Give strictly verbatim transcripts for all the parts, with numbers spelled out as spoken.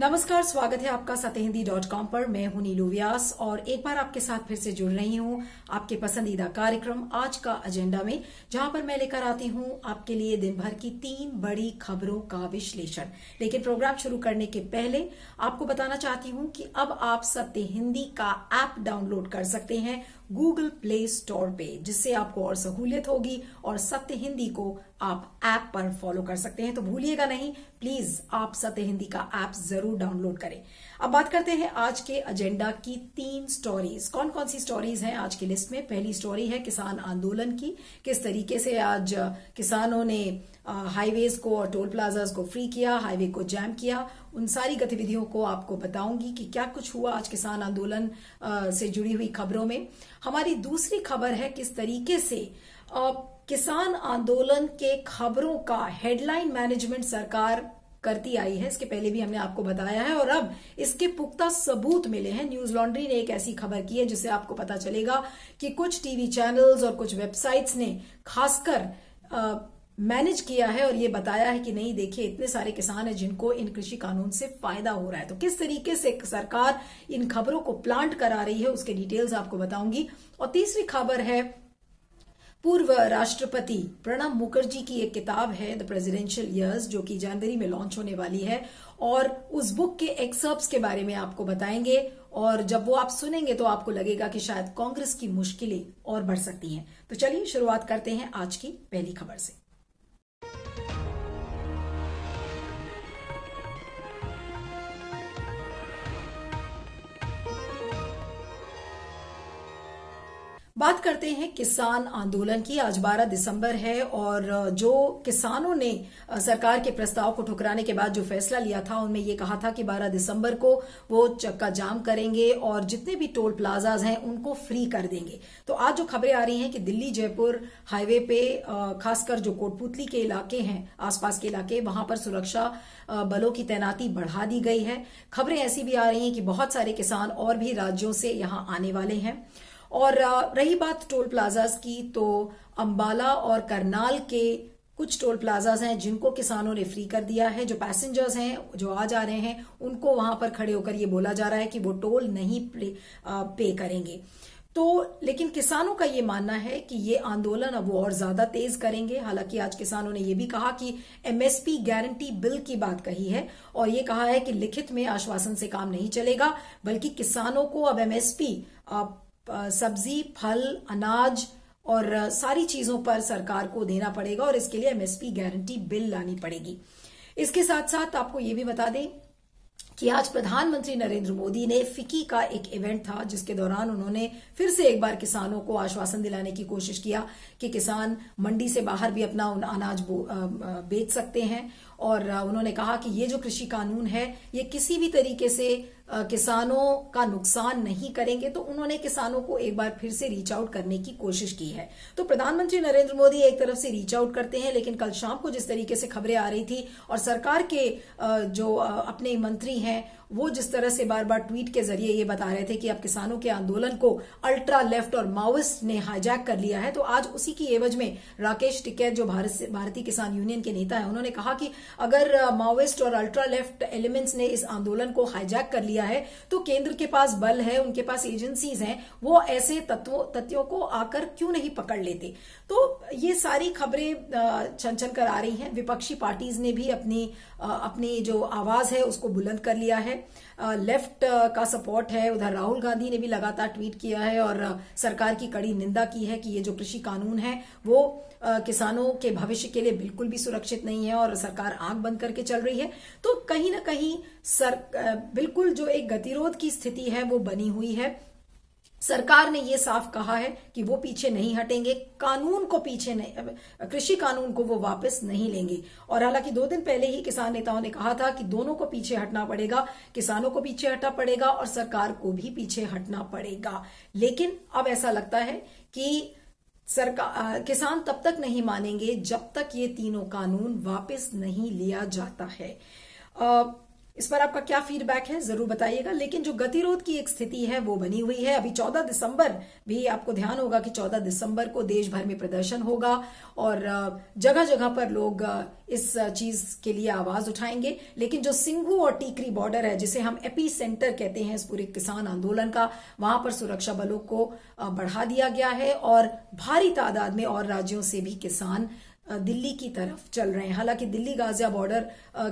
नमस्कार, स्वागत है आपका सत्य हिंदी डॉट कॉम पर। मैं हूं नीलू व्यास और एक बार आपके साथ फिर से जुड़ रही हूं आपके पसंदीदा कार्यक्रम आज का एजेंडा में, जहां पर मैं लेकर आती हूं आपके लिए दिन भर की तीन बड़ी खबरों का विश्लेषण। लेकिन प्रोग्राम शुरू करने के पहले आपको बताना चाहती हूं कि अब आप सत्य हिंदी का ऐप डाउनलोड कर सकते हैं गूगल प्ले स्टोर पे, जिससे आपको और सहूलियत होगी और सत्य हिंदी को आप ऐप पर फॉलो कर सकते हैं। तो भूलिएगा नहीं, प्लीज आप सत्य हिंदी का ऐप जरूर डाउनलोड करें। अब बात करते हैं आज के एजेंडा की तीन स्टोरीज। कौन कौन सी स्टोरीज हैं आज की लिस्ट में? पहली स्टोरी है किसान आंदोलन की। किस तरीके से आज किसानों ने हाईवेज को और टोल प्लाजाज को फ्री किया, हाईवे को जैम किया, उन सारी गतिविधियों को आपको बताऊंगी कि क्या कुछ हुआ आज किसान आंदोलन से जुड़ी हुई खबरों में। हमारी दूसरी खबर है किस तरीके से किसान आंदोलन के खबरों का हेडलाइन मैनेजमेंट सरकार करती आई है। इसके पहले भी हमने आपको बताया है और अब इसके पुख्ता सबूत मिले हैं। न्यूज लॉन्ड्री ने एक ऐसी खबर की है जिससे आपको पता चलेगा कि कुछ टीवी चैनल्स और कुछ वेबसाइट्स ने खासकर आ, मैनेज किया है और ये बताया है कि नहीं, देखिए इतने सारे किसान हैं जिनको इन कृषि कानून से फायदा हो रहा है। तो किस तरीके से सरकार इन खबरों को प्लांट करा रही है, उसके डिटेल्स आपको बताऊंगी। और तीसरी खबर है पूर्व राष्ट्रपति प्रणब मुखर्जी की एक किताब है द प्रेसिडेंशियल ईयर्स, जो कि जनवरी में लॉन्च होने वाली है और उस बुक के एक्सर्प्ट्स के बारे में आपको बताएंगे। और जब वो आप सुनेंगे तो आपको लगेगा कि शायद कांग्रेस की मुश्किलें और बढ़ सकती हैं। तो चलिए शुरुआत करते हैं आज की पहली खबर से। बात करते हैं किसान आंदोलन की। आज बारह दिसंबर है और जो किसानों ने सरकार के प्रस्ताव को ठुकराने के बाद जो फैसला लिया था, उनमें ये कहा था कि बारह दिसंबर को वो चक्का जाम करेंगे और जितने भी टोल प्लाजाज हैं उनको फ्री कर देंगे। तो आज जो खबरें आ रही हैं कि दिल्ली जयपुर हाईवे पे खासकर जो कोटपुतली के इलाके हैं, आसपास के इलाके, वहां पर सुरक्षा बलों की तैनाती बढ़ा दी गई है। खबरें ऐसी भी आ रही हैं कि बहुत सारे किसान और भी राज्यों से यहां आने वाले हैं। और रही बात टोल प्लाजाज की, तो अंबाला और करनाल के कुछ टोल प्लाजाज हैं जिनको किसानों ने फ्री कर दिया है। जो पैसेंजर्स हैं जो आ जा रहे हैं उनको वहां पर खड़े होकर ये बोला जा रहा है कि वो टोल नहीं पे करेंगे। तो लेकिन किसानों का ये मानना है कि ये आंदोलन अब वो और ज्यादा तेज करेंगे। हालांकि आज किसानों ने ये भी कहा कि एमएसपी गारंटी बिल की बात कही है और ये कहा है कि लिखित में आश्वासन से काम नहीं चलेगा, बल्कि किसानों को अब एमएसपी, सब्जी, फल, अनाज और सारी चीजों पर सरकार को देना पड़ेगा और इसके लिए एमएसपी गारंटी बिल लानी पड़ेगी। इसके साथ साथ आपको ये भी बता दें कि आज प्रधानमंत्री नरेंद्र मोदी ने फिक्की का एक इवेंट था, जिसके दौरान उन्होंने फिर से एक बार किसानों को आश्वासन दिलाने की कोशिश किया कि किसान मंडी से बाहर भी अपना अनाज बेच सकते हैं। और उन्होंने कहा कि ये जो कृषि कानून है ये किसी भी तरीके से किसानों का नुकसान नहीं करेंगे। तो उन्होंने किसानों को एक बार फिर से रीच आउट करने की कोशिश की है। तो प्रधानमंत्री नरेंद्र मोदी एक तरफ से रीच आउट करते हैं, लेकिन कल शाम को जिस तरीके से खबरें आ रही थी और सरकार के जो अपने मंत्री हैं वो जिस तरह से बार बार ट्वीट के जरिए ये बता रहे थे कि अब किसानों के आंदोलन को अल्ट्रा लेफ्ट और माओइस्ट ने हाईजैक कर लिया है, तो आज उसी की एवज में राकेश टिकैत, जो भारत भारतीय किसान यूनियन के नेता है, उन्होंने कहा कि अगर माओइस्ट और अल्ट्रा लेफ्ट एलिमेंट्स ने इस आंदोलन को हाईजैक कर लिया है तो केंद्र के पास बल है, उनके पास एजेंसीज हैं, वो ऐसे तत्वों तथ्यों को आकर क्यों नहीं पकड़ लेते। तो ये सारी खबरें छन छन कर आ रही हैं। विपक्षी पार्टीज ने भी अपनी अपनी जो आवाज है उसको बुलंद कर लिया है। लेफ्ट का सपोर्ट है, उधर राहुल गांधी ने भी लगातार ट्वीट किया है और सरकार की कड़ी निंदा की है कि ये जो कृषि कानून है वो किसानों के भविष्य के लिए बिल्कुल भी सुरक्षित नहीं है और सरकार आंख बंद करके चल रही है। तो कहीं ना कहीं सर बिल्कुल जो एक गतिरोध की स्थिति है वो बनी हुई है। सरकार ने ये साफ कहा है कि वो पीछे नहीं हटेंगे, कानून को पीछे नहीं, कृषि कानून को वो वापस नहीं लेंगे। और हालांकि दो दिन पहले ही किसान नेताओं ने कहा था कि दोनों को पीछे हटना पड़ेगा, किसानों को पीछे हटना पड़ेगा और सरकार को भी पीछे हटना पड़ेगा। लेकिन अब ऐसा लगता है कि सरकार किसान तब तक नहीं मानेंगे जब तक ये तीनों कानून वापस नहीं लिया जाता है। आ, इस पर आपका क्या फीडबैक है जरूर बताइएगा। लेकिन जो गतिरोध की एक स्थिति है वो बनी हुई है। अभी चौदह दिसंबर भी आपको ध्यान होगा कि चौदह दिसंबर को देश भर में प्रदर्शन होगा और जगह जगह पर लोग इस चीज के लिए आवाज उठाएंगे। लेकिन जो सिंघू और टीकरी बॉर्डर है, जिसे हम एपी सेंटर कहते हैं इस पूरे किसान आंदोलन का, वहां पर सुरक्षा बलों को बढ़ा दिया गया है और भारी तादाद में और राज्यों से भी किसान दिल्ली की तरफ चल रहे हैं। हालांकि दिल्ली गाजिया बॉर्डर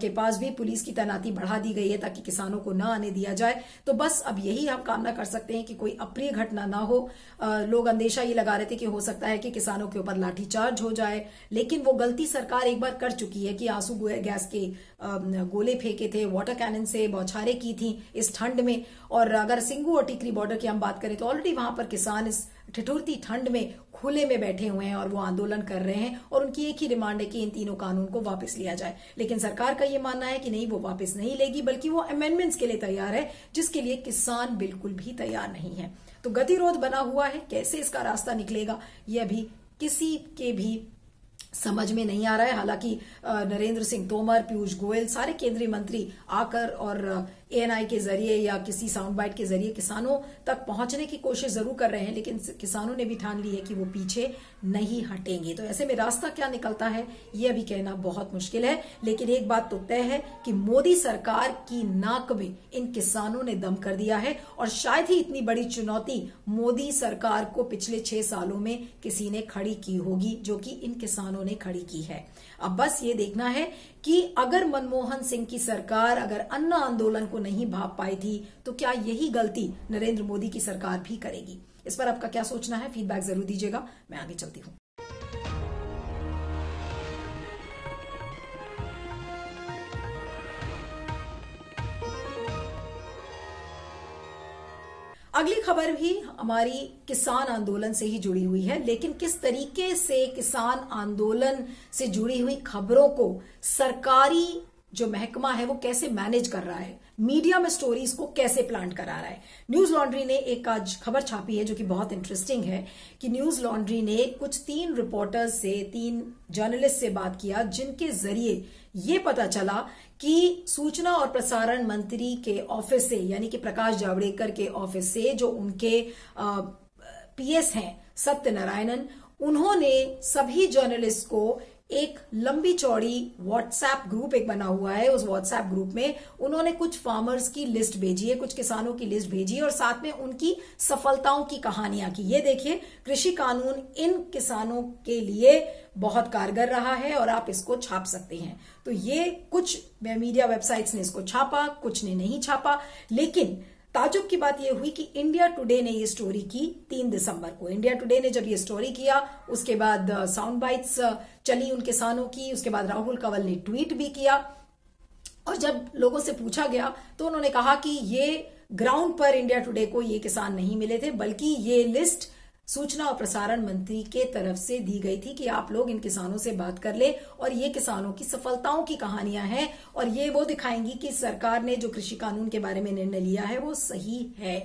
के पास भी पुलिस की तैनाती बढ़ा दी गई है ताकि किसानों को ना आने दिया जाए। तो बस अब यही हम कामना कर सकते हैं कि कोई अप्रिय घटना ना हो। लोग अंदेशा ये लगा रहे थे कि हो सकता है कि किसानों के ऊपर लाठीचार्ज हो जाए, लेकिन वो गलती सरकार एक बार कर चुकी है कि आंसू गैस के गोले फेंके थे, वाटर कैनन से बौछारें की थी इस ठंड में। और अगर सिंघू और टिकरी बॉर्डर की हम बात करें तो ऑलरेडी वहां पर किसान इस ठिठुरती ठंड में खुले में बैठे हुए हैं और वो आंदोलन कर रहे हैं और उनकी एक ही डिमांड है कि इन तीनों कानून को वापस लिया जाए। लेकिन सरकार का ये मानना है कि नहीं, वो वापस नहीं लेगी, बल्कि वो अमेंडमेंट्स के लिए तैयार है, जिसके लिए किसान बिल्कुल भी तैयार नहीं है। तो गतिरोध बना हुआ है, कैसे इसका रास्ता निकलेगा ये अभी किसी के भी समझ में नहीं आ रहा है। हालांकि नरेंद्र सिंह तोमर, पीयूष गोयल, सारे केंद्रीय मंत्री आकर और ए एन आई के जरिए या किसी साउंड बाइट के जरिए किसानों तक पहुंचने की कोशिश जरूर कर रहे हैं, लेकिन किसानों ने भी ठान ली है कि वो पीछे नहीं हटेंगे। तो ऐसे में रास्ता क्या निकलता है ये अभी कहना बहुत मुश्किल है। लेकिन एक बात तो तय है कि मोदी सरकार की नाक में इन किसानों ने दम कर दिया है और शायद ही इतनी बड़ी चुनौती मोदी सरकार को पिछले छह सालों में किसी ने खड़ी की होगी, जो कि इन किसानों ने खड़ी की है। अब बस ये देखना है कि अगर मनमोहन सिंह की सरकार अगर अन्ना आंदोलन को नहीं भाप पाई थी तो क्या यही गलती नरेंद्र मोदी की सरकार भी करेगी। इस पर आपका क्या सोचना है, फीडबैक जरूर दीजिएगा। मैं आगे चलती हूँ। अगली खबर भी हमारी किसान आंदोलन से ही जुड़ी हुई है, लेकिन किस तरीके से किसान आंदोलन से जुड़ी हुई खबरों को सरकारी जो महकमा है वो कैसे मैनेज कर रहा है, मीडिया में स्टोरीज को कैसे प्लांट करा रहा है। न्यूज लॉन्ड्री ने एक आज खबर छापी है जो कि बहुत इंटरेस्टिंग है कि न्यूज लॉन्ड्री ने कुछ तीन रिपोर्टर्स से, तीन जर्नलिस्ट से बात किया, जिनके जरिए ये पता चला कि सूचना और प्रसारण मंत्री के ऑफिस से, यानी कि प्रकाश जावड़ेकर के ऑफिस से, जो उनके पी एस हैं सत्यनारायणन, उन्होंने सभी जर्नलिस्ट को एक लंबी चौड़ी व्हाट्सएप ग्रुप एक बना हुआ है। उस व्हाट्सएप ग्रुप में उन्होंने कुछ फार्मर्स की लिस्ट भेजी है, कुछ किसानों की लिस्ट भेजी है और साथ में उनकी सफलताओं की कहानियां की। ये देखिए, कृषि कानून इन किसानों के लिए बहुत कारगर रहा है और आप इसको छाप सकते हैं। तो ये कुछ मीडिया वेबसाइट्स ने इसको छापा, कुछ ने नहीं छापा। लेकिन ताजुब की बात यह हुई कि इंडिया टुडे ने ये स्टोरी की तीन दिसंबर को। इंडिया टुडे ने जब ये स्टोरी किया उसके बाद साउंड बाइट्स चली उन किसानों की, उसके बाद राहुल कंवल ने ट्वीट भी किया और जब लोगों से पूछा गया तो उन्होंने कहा कि ये ग्राउंड पर इंडिया टुडे को ये किसान नहीं मिले थे, बल्कि ये लिस्ट सूचना और प्रसारण मंत्री के तरफ से दी गई थी कि आप लोग इन किसानों से बात कर ले और ये किसानों की सफलताओं की कहानियां हैं और ये वो दिखाएंगी कि सरकार ने जो कृषि कानून के बारे में निर्णय लिया है वो सही है।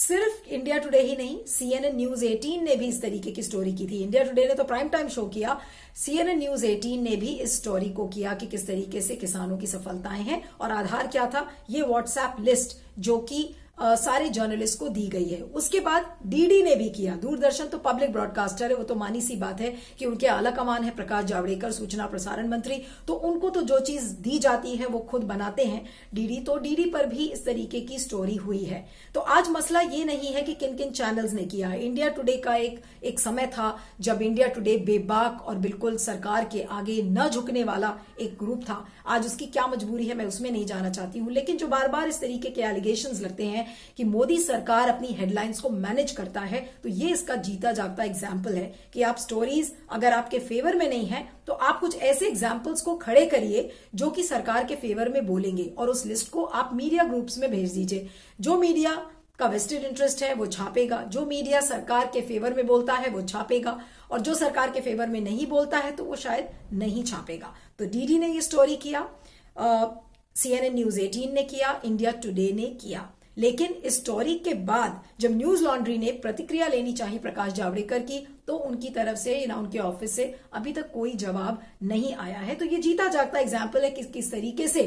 सिर्फ इंडिया टुडे ही नहीं, सी एन एन न्यूज़ अठारह ने भी इस तरीके की स्टोरी की थी। इंडिया टुडे ने तो प्राइम टाइम शो किया, सी एन एन न्यूज़ अठारह ने भी इस स्टोरी को किया कि किस तरीके से किसानों की सफलताएं हैं और आधार क्या था, ये व्हाट्सएप लिस्ट जो कि Uh, सारे जर्नलिस्ट को दी गई है। उसके बाद डी डी ने भी किया। दूरदर्शन तो पब्लिक ब्रॉडकास्टर है, वो तो मानी सी बात है कि उनके आला कमान है प्रकाश जावड़ेकर, सूचना प्रसारण मंत्री, तो उनको तो जो चीज दी जाती है वो खुद बनाते हैं। डी डी तो डी डी पर भी इस तरीके की स्टोरी हुई है। तो आज मसला ये नहीं है कि किन किन चैनल्स ने किया। इंडिया टुडे का एक एक समय था जब इंडिया टुडे बेबाक और बिल्कुल सरकार के आगे न झुकने वाला एक ग्रुप था। आज उसकी क्या मजबूरी है मैं उसमें नहीं जाना चाहती हूँ, लेकिन जो बार बार इस तरीके के एलिगेशन लगते हैं कि मोदी सरकार अपनी हेडलाइंस को मैनेज करता है, तो ये इसका जीता जागता एग्जाम्पल है कि आप स्टोरीज अगर आपके फेवर में नहीं है तो आप कुछ ऐसे एग्जाम्पल्स को खड़े करिए जो कि सरकार के फेवर में बोलेंगे और उस लिस्ट को आप मीडिया ग्रुप्स में भेज दीजिए। जो मीडिया का वेस्टेड इंटरेस्ट है वो छापेगा, जो मीडिया सरकार के फेवर में बोलता है वो छापेगा और जो सरकार के फेवर में नहीं बोलता है तो वो शायद नहीं छापेगा। तो डी डी ने ये स्टोरी किया, सी एन एन न्यूज़ अठारह ने किया, इंडिया टुडे ने किया। लेकिन इस स्टोरी के बाद जब न्यूज लॉन्ड्री ने प्रतिक्रिया लेनी चाहिए प्रकाश जावड़ेकर की तो उनकी तरफ से या उनके ऑफिस से अभी तक कोई जवाब नहीं आया है। तो ये जीता जागता एग्जाम्पल है कि किस तरीके से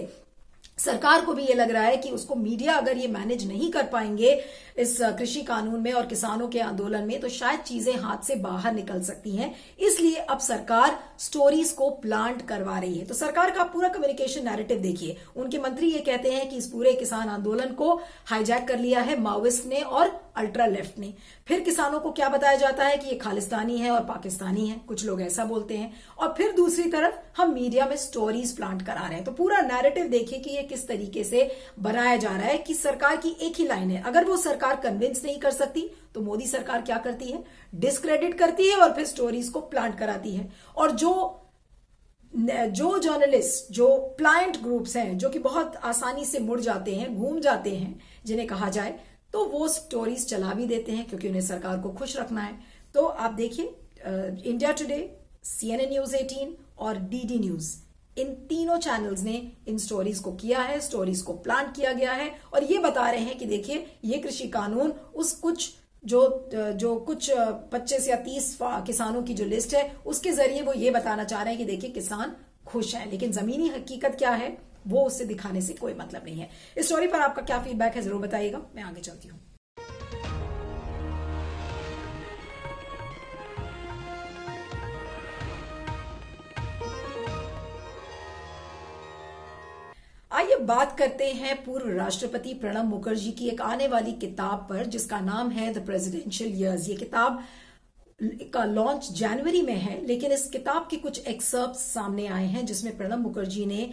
सरकार को भी ये लग रहा है कि उसको मीडिया अगर ये मैनेज नहीं कर पाएंगे इस कृषि कानून में और किसानों के आंदोलन में, तो शायद चीजें हाथ से बाहर निकल सकती हैं, इसलिए अब सरकार स्टोरीज को प्लांट करवा रही है। तो सरकार का पूरा कम्युनिकेशन नैरेटिव देखिए, उनके मंत्री ये कहते हैं कि इस पूरे किसान आंदोलन को हाईजैक कर लिया है माओइस्ट ने और अल्ट्रा लेफ्ट ने। फिर किसानों को क्या बताया जाता है कि ये खालिस्तानी है और पाकिस्तानी है, कुछ लोग ऐसा बोलते हैं, और फिर दूसरी तरफ हम मीडिया में स्टोरीज प्लांट करा रहे हैं। तो पूरा नैरेटिव देखिए कि ये किस तरीके से बनाया जा रहा है कि सरकार की एक ही लाइन है, अगर वो सरकार कन्विंस नहीं कर सकती तो मोदी सरकार क्या करती है, डिस्क्रेडिट करती है और फिर स्टोरीज को प्लांट कराती है। और जो जो जर्नलिस्ट, जो प्लांट ग्रुप्स हैं, जो कि बहुत आसानी से मुड़ जाते हैं, घूम जाते हैं, जिन्हें कहा जाए, तो वो स्टोरीज चला भी देते हैं क्योंकि उन्हें सरकार को खुश रखना है। तो आप देखिए इंडिया टुडे, सीएनएन न्यूज अठारह और डीडी न्यूज, इन तीनों चैनल्स ने इन स्टोरीज को किया है, स्टोरीज को प्लांट किया गया है और ये बता रहे हैं कि देखिए ये कृषि कानून उस कुछ जो जो कुछ पच्चीस या तीस किसानों की जो लिस्ट है उसके जरिए वो ये बताना चाह रहे हैं कि देखिए किसान खुश है, लेकिन जमीनी हकीकत क्या है वो उससे दिखाने से कोई मतलब नहीं है। इस स्टोरी पर आपका क्या फीडबैक है जरूर बताइएगा, मैं आगे चलती हूँ। आइए बात करते हैं पूर्व राष्ट्रपति प्रणब मुखर्जी की एक आने वाली किताब पर जिसका नाम है द प्रेसिडेंशियल ईयर्स। ये किताब का लॉन्च जनवरी में है, लेकिन इस किताब के कुछ एक्सर्प्ट सामने आए हैं जिसमें प्रणब मुखर्जी ने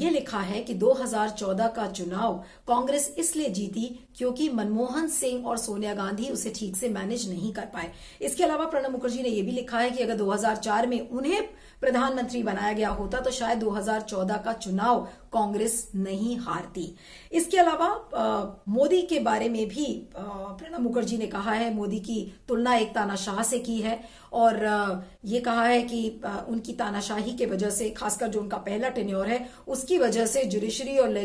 ये लिखा है कि दो हज़ार चौदह का चुनाव कांग्रेस इसलिए जीती क्योंकि मनमोहन सिंह और सोनिया गांधी उसे ठीक से मैनेज नहीं कर पाए। इसके अलावा प्रणब मुखर्जी ने यह भी लिखा है कि अगर दो हज़ार चार में उन्हें प्रधानमंत्री बनाया गया होता तो शायद दो हज़ार चौदह का चुनाव कांग्रेस नहीं हारती। इसके अलावा आ, मोदी के बारे में भी प्रणब मुखर्जी ने कहा है, मोदी की तुलना एक तानाशाह से की है और आ, ये कहा है कि आ, उनकी तानाशाही के वजह से, खासकर जो उनका पहला टेन्योर है उसकी वजह से जुडिशरी और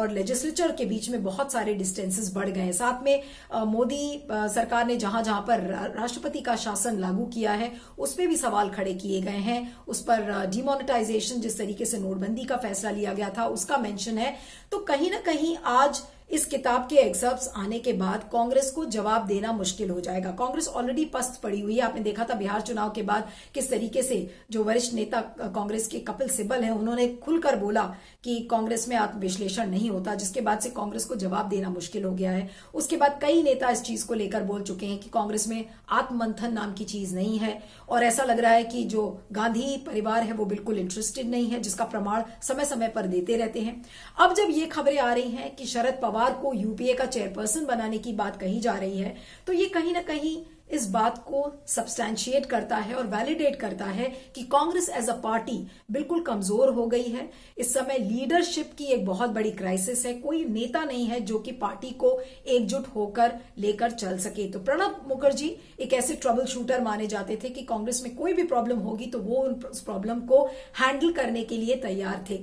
और लेजिस्लेचर के बीच में बहुत सारे डिस्टेंसेस बढ़ गए। साथ में आ, मोदी आ, सरकार ने जहां जहां पर राष्ट्रपति का शासन लागू किया है उसमें भी सवाल खड़े किए गए हैं। उस पर डिमोनेटाइजेशन, जिस तरीके से नोटबंदी का फैसला लिया गया था, उसका मेंशन है। तो कहीं ना कहीं आज इस किताब के एक्सर्प्ट्स आने के बाद कांग्रेस को जवाब देना मुश्किल हो जाएगा। कांग्रेस ऑलरेडी पस्त पड़ी हुई है। आपने देखा था बिहार चुनाव के बाद किस तरीके से जो वरिष्ठ नेता कांग्रेस के कपिल सिब्बल हैं उन्होंने खुलकर बोला कि कांग्रेस में आत्मविश्लेषण नहीं होता, जिसके बाद से कांग्रेस को जवाब देना मुश्किल हो गया है। उसके बाद कई नेता इस चीज को लेकर बोल चुके हैं कि कांग्रेस में आत्ममंथन नाम की चीज नहीं है और ऐसा लग रहा है कि जो गांधी परिवार है वो बिल्कुल इंटरेस्टेड नहीं है, जिसका प्रमाण समय समय पर देते रहते हैं। अब जब ये खबरें आ रही हैं कि शरद पवार को यूपीए का चेयरपर्सन बनाने की बात कही जा रही है, तो ये कहीं ना कहीं इस बात को सब्सटैंशिएट करता है और वैलिडेट करता है कि कांग्रेस एज अ पार्टी बिल्कुल कमजोर हो गई है। इस समय लीडरशिप की एक बहुत बड़ी क्राइसिस है, कोई नेता नहीं है जो कि पार्टी को एकजुट होकर लेकर चल सके। तो प्रणब मुखर्जी एक ऐसे ट्रबल शूटर माने जाते थे कि कांग्रेस में कोई भी प्रॉब्लम होगी तो वो उस प्रॉब्लम को हैंडल करने के लिए तैयार थे।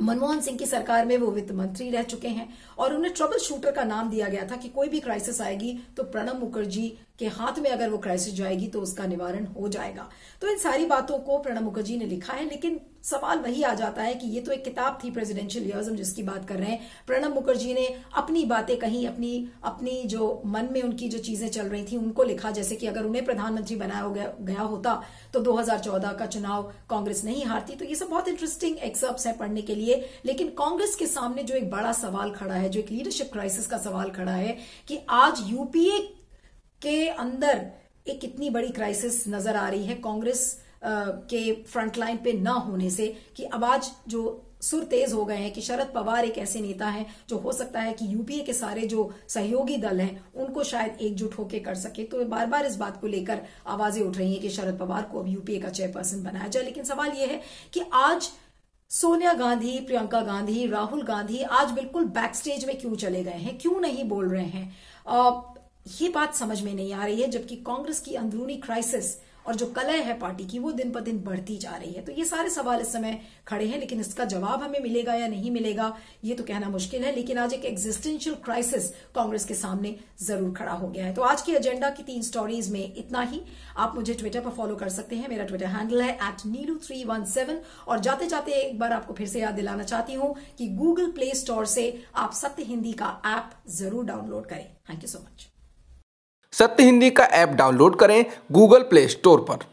मनमोहन सिंह की सरकार में वो वित्त मंत्री रह चुके हैं और उन्हें ट्रबल शूटर का नाम दिया गया था कि कोई भी क्राइसिस आएगी तो प्रणब मुखर्जी के हाथ में अगर वो क्राइसिस जाएगी तो उसका निवारण हो जाएगा। तो इन सारी बातों को प्रणब मुखर्जी ने लिखा है, लेकिन सवाल वही आ जाता है कि ये तो एक किताब थी प्रेसिडेंशियल ईयर्स, हम जिसकी बात कर रहे हैं। प्रणब मुखर्जी ने अपनी बातें कहीं, अपनी अपनी जो मन में उनकी जो चीजें चल रही थी उनको लिखा, जैसे कि अगर उन्हें प्रधानमंत्री बनाया गया, गया होता तो दो हज़ार चौदह का चुनाव कांग्रेस नहीं हारती। तो ये सब बहुत इंटरेस्टिंग एक्सर्प्ट्स है पढ़ने के लिए, लेकिन कांग्रेस के सामने जो एक बड़ा सवाल खड़ा है, जो एक लीडरशिप क्राइसिस का सवाल खड़ा है कि आज यूपीए के अंदर एक इतनी बड़ी क्राइसिस नजर आ रही है कांग्रेस के फ्रंटलाइन पे ना होने से कि अब आज जो सुर तेज हो गए हैं कि शरद पवार एक ऐसे नेता हैं जो हो सकता है कि यूपीए के सारे जो सहयोगी दल हैं उनको शायद एकजुट होकर कर सके। तो बार बार इस बात को लेकर आवाजें उठ रही हैं कि शरद पवार को अब यूपीए का चेयरपर्सन बनाया जाए। लेकिन सवाल यह है कि आज सोनिया गांधी, प्रियंका गांधी, राहुल गांधी आज बिल्कुल बैकस्टेज में क्यों चले गए हैं, क्यों नहीं बोल रहे हैं, आ, ये बात समझ में नहीं आ रही है। जबकि कांग्रेस की अंदरूनी क्राइसिस और जो कलह है पार्टी की वो दिन पर दिन बढ़ती जा रही है। तो ये सारे सवाल इस समय खड़े हैं, लेकिन इसका जवाब हमें मिलेगा या नहीं मिलेगा ये तो कहना मुश्किल है। लेकिन आज एक एग्जिस्टेंशियल क्राइसिस कांग्रेस के सामने जरूर खड़ा हो गया है। तो आज की एजेंडा की तीन स्टोरीज में इतना ही। आप मुझे ट्विटर पर फॉलो कर सकते हैं, मेरा ट्विटर हैंडल है at Neelu three one seven. और जाते जाते एक बार आपको फिर से याद दिलाना चाहती हूं कि गूगल प्ले स्टोर से आप सत्य हिंदी का ऐप जरूर डाउनलोड करें। Thank you so much. Satya Hindi का ऐप डाउनलोड करें गूगल प्ले स्टोर पर।